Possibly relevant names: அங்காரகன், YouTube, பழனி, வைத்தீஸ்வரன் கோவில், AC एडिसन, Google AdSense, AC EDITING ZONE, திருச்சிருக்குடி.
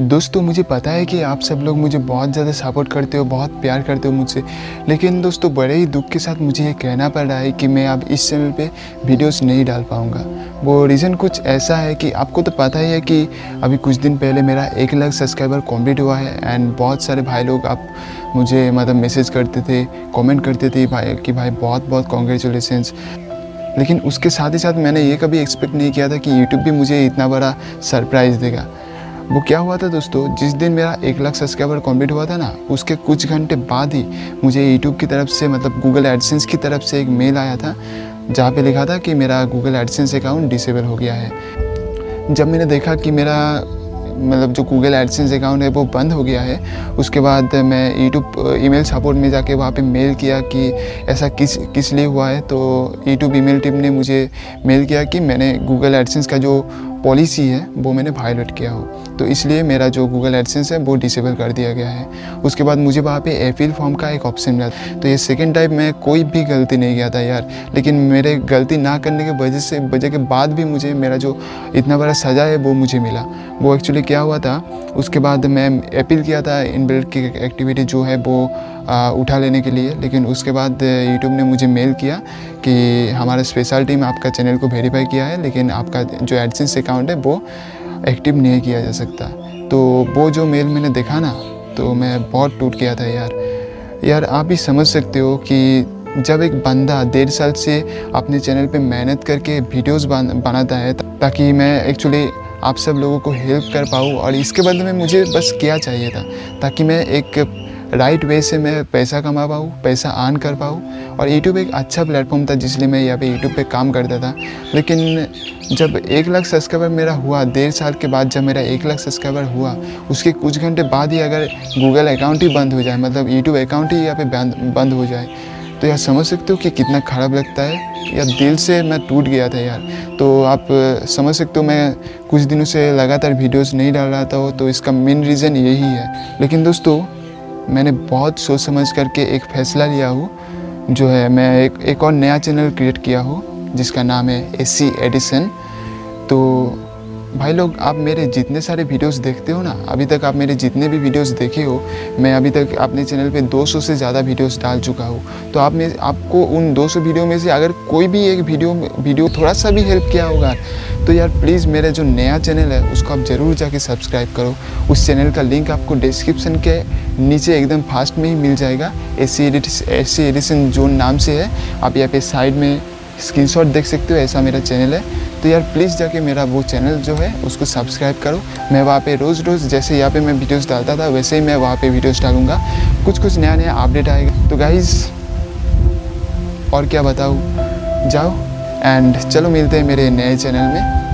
दोस्तों मुझे पता है कि आप सब लोग मुझे बहुत ज़्यादा सपोर्ट करते हो, बहुत प्यार करते हो मुझसे, लेकिन दोस्तों बड़े ही दुख के साथ मुझे ये कहना पड़ रहा है कि मैं अब इस चैनल पे वीडियोस नहीं डाल पाऊँगा। वो रीज़न कुछ ऐसा है कि आपको तो पता ही है कि अभी कुछ दिन पहले मेरा 1 लाख सब्सक्राइबर कम्प्लीट हुआ है एंड बहुत सारे भाई लोग आप मुझे मतलब मैसेज करते थे, कॉमेंट करते थे भाई कि भाई बहुत बहुत कॉन्ग्रेचुलेसन्स। लेकिन उसके साथ ही साथ मैंने ये कभी एक्सपेक्ट नहीं किया था कि YouTube भी मुझे इतना बड़ा सरप्राइज़ देगा। वो क्या हुआ था दोस्तों, जिस दिन मेरा 1 लाख सब्सक्राइबर कंप्लीट हुआ था ना, उसके कुछ घंटे बाद ही मुझे YouTube की तरफ से मतलब Google AdSense की तरफ से एक मेल आया था जहाँ पे लिखा था कि मेरा Google AdSense अकाउंट डिसेबल हो गया है। जब मैंने देखा कि मेरा मतलब जो Google AdSense अकाउंट है वो बंद हो गया है, उसके बाद मैं YouTube ईमेल सपोर्ट में जाके वहाँ पे मेल किया कि ऐसा किस लिए हुआ है। तो YouTube ईमेल टीम ने मुझे मेल किया कि मैंने Google AdSense का जो पॉलिसी है वो मैंने वायलेट किया हो, तो इसलिए मेरा जो Google AdSense है वो डिसेबल कर दिया गया है। उसके बाद मुझे वहाँ पे अपील फॉर्म का एक ऑप्शन मिला, तो ये सेकंड टाइम मैं कोई भी गलती नहीं किया था यार, लेकिन मेरे गलती ना करने के वजह के बाद भी मुझे मेरा जो इतना बड़ा सज़ा है वो मुझे मिला। वो एक्चुअली क्या हुआ था, उसके बाद मैं अपील किया था इनबिल्ट की एक्टिविटी जो है वो उठा लेने के लिए, लेकिन उसके बाद यूट्यूब ने मुझे मेल किया कि हमारा स्पेशल टीम आपका चैनल को वेरीफाई किया है, लेकिन आपका जो एडसेंस अकाउंट है वो एक्टिव नहीं किया जा सकता। तो वो जो मेल मैंने देखा ना, तो मैं बहुत टूट गया था यार। आप भी समझ सकते हो कि जब एक बंदा 1.5 साल से अपने चैनल पे मेहनत करके वीडियोस बनाता है ताकि मैं एक्चुअली आप सब लोगों को हेल्प कर पाऊँ, और इसके बदले में मुझे बस क्या चाहिए था ताकि मैं एक राइट वे से मैं पैसा कमा पाऊँ, पैसा अर्न कर पाऊँ। और यूट्यूब एक अच्छा प्लेटफॉर्म था जिसलिए मैं यहाँ पे यूट्यूब पे काम करता था। लेकिन जब 1 लाख सब्सक्राइबर मेरा हुआ, 1.5 साल के बाद जब मेरा 1 लाख सब्सक्राइबर हुआ, उसके कुछ घंटे बाद ही अगर गूगल अकाउंट ही बंद हो जाए, मतलब यूट्यूब अकाउंट ही यहाँ पे बंद हो जाए, तो यार समझ सकते हो कि कितना ख़राब लगता है यार। दिल से मैं टूट गया था यार। तो आप समझ सकते हो मैं कुछ दिनों से लगातार वीडियोज़ नहीं डाल रहा था, तो इसका मेन रीज़न यही है। लेकिन दोस्तों मैंने बहुत सोच समझ करके एक फ़ैसला लिया हूँ, जो है मैं एक और नया चैनल क्रिएट किया हूँ जिसका नाम है AC एडिसन। तो भाई लोग, आप मेरे जितने सारे वीडियोस देखते हो ना, अभी तक आप मेरे जितने भी वीडियोस देखे हो, मैं अभी तक अपने चैनल पे 200 से ज़्यादा वीडियोस डाल चुका हूँ। तो आपको उन 200 वीडियो में से अगर कोई भी एक वीडियो थोड़ा सा भी हेल्प किया होगा, तो यार प्लीज़ मेरा जो नया चैनल है उसको आप ज़रूर जाके सब्सक्राइब करो। उस चैनल का लिंक आपको डिस्क्रिप्शन के नीचे एकदम फास्ट में ही मिल जाएगा। AC एडिसन जोन नाम से है, आप यहाँ पे साइड में स्क्रीनशॉट देख सकते हो, ऐसा मेरा चैनल है। तो यार प्लीज़ जाके मेरा वो चैनल जो है उसको सब्सक्राइब करो। मैं वहाँ पे रोज़ जैसे यहाँ पे मैं वीडियोस डालता था वैसे ही मैं वहाँ पे वीडियोस डालूँगा, कुछ नया अपडेट आएगा। तो गाइज़ और क्या बताऊँ, जाओ एंड चलो मिलते हैं मेरे नए चैनल में।